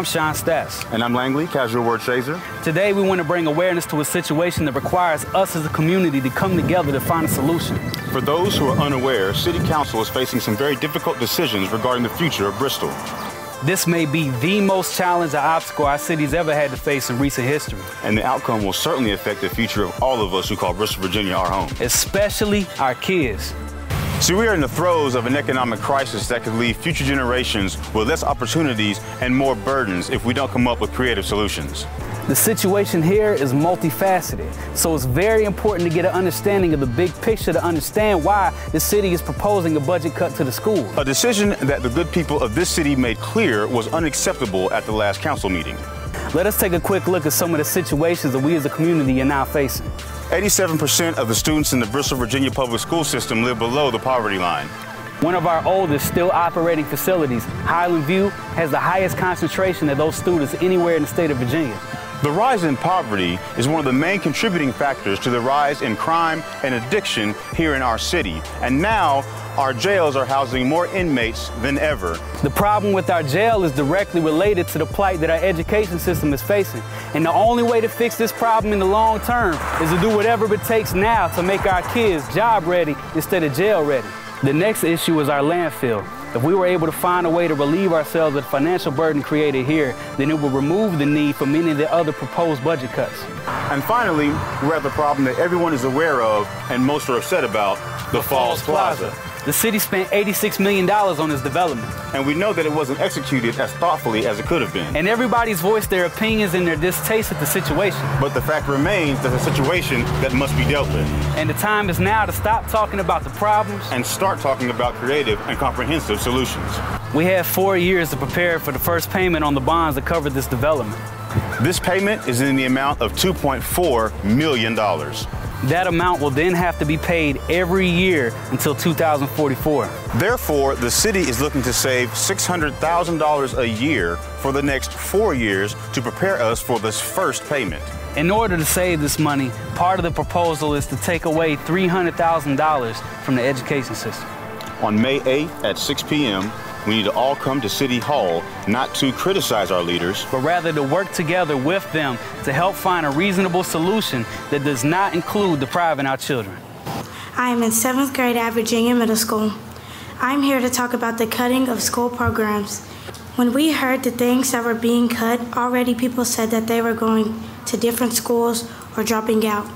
I'm Sean Stass. And I'm Langley, casual word chaser. Today we want to bring awareness to a situation that requires us as a community to come together to find a solution. For those who are unaware, City Council is facing some very difficult decisions regarding the future of Bristol. This may be the most challenging obstacle our city's ever had to face in recent history. And the outcome will certainly affect the future of all of us who call Bristol, Virginia our home. Especially our kids. See, we are in the throes of an economic crisis that could leave future generations with less opportunities and more burdens if we don't come up with creative solutions. The situation here is multifaceted, so it's very important to get an understanding of the big picture to understand why the city is proposing a budget cut to the school. A decision that the good people of this city made clear was unacceptable at the last council meeting. Let us take a quick look at some of the situations that we as a community are now facing. 87% of the students in the Bristol, Virginia public school system live below the poverty line. One of our oldest still operating facilities, Highland View, has the highest concentration of those students anywhere in the state of Virginia. The rise in poverty is one of the main contributing factors to the rise in crime and addiction here in our city. And now, our jails are housing more inmates than ever. The problem with our jail is directly related to the plight that our education system is facing. And the only way to fix this problem in the long term is to do whatever it takes now to make our kids job ready instead of jail ready. The next issue is our landfill. If we were able to find a way to relieve ourselves of the financial burden created here, then it would remove the need for many of the other proposed budget cuts. And finally, we're at the problem that everyone is aware of and most are upset about, the Falls Plaza. The city spent $86 million on this development. And we know that it wasn't executed as thoughtfully as it could have been. And everybody's voiced their opinions and their distaste at the situation. But the fact remains that it's a situation that must be dealt with. And the time is now to stop talking about the problems and start talking about creative and comprehensive solutions. We have 4 years to prepare for the first payment on the bonds that cover this development. This payment is in the amount of $2.4 million. That amount will then have to be paid every year until 2044. Therefore, the city is looking to save $600,000 a year for the next 4 years to prepare us for this first payment. In order to save this money, part of the proposal is to take away $300,000 from the education system. On May 8th at 6 p.m., we need to all come to City Hall, not to criticize our leaders, but rather to work together with them to help find a reasonable solution that does not include depriving our children. I am in 7th grade at Virginia Middle School. I'm here to talk about the cutting of school programs. When we heard the things that were being cut, already people said that they were going to different schools or dropping out.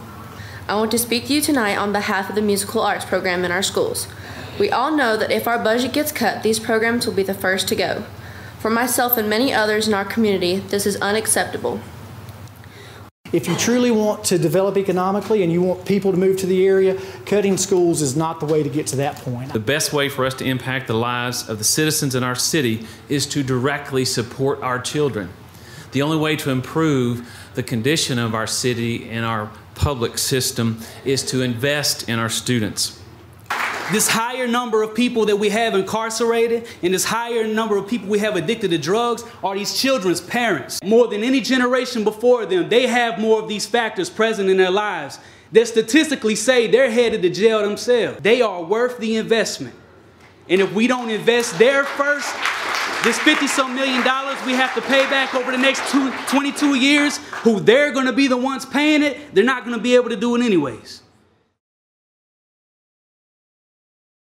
I want to speak to you tonight on behalf of the musical arts program in our schools. We all know that if our budget gets cut, these programs will be the first to go. For myself and many others in our community, this is unacceptable. If you truly want to develop economically and you want people to move to the area, cutting schools is not the way to get to that point. The best way for us to impact the lives of the citizens in our city is to directly support our children. The only way to improve the condition of our city and our public system is to invest in our students. This higher number of people that we have incarcerated and this higher number of people we have addicted to drugs are these children's parents. More than any generation before them, they have more of these factors present in their lives that statistically say they're headed to jail themselves. They are worth the investment. And if we don't invest there first, this $50-some million we have to pay back over the next 22 years, who they're going to be the ones paying it, they're not going to be able to do it anyways.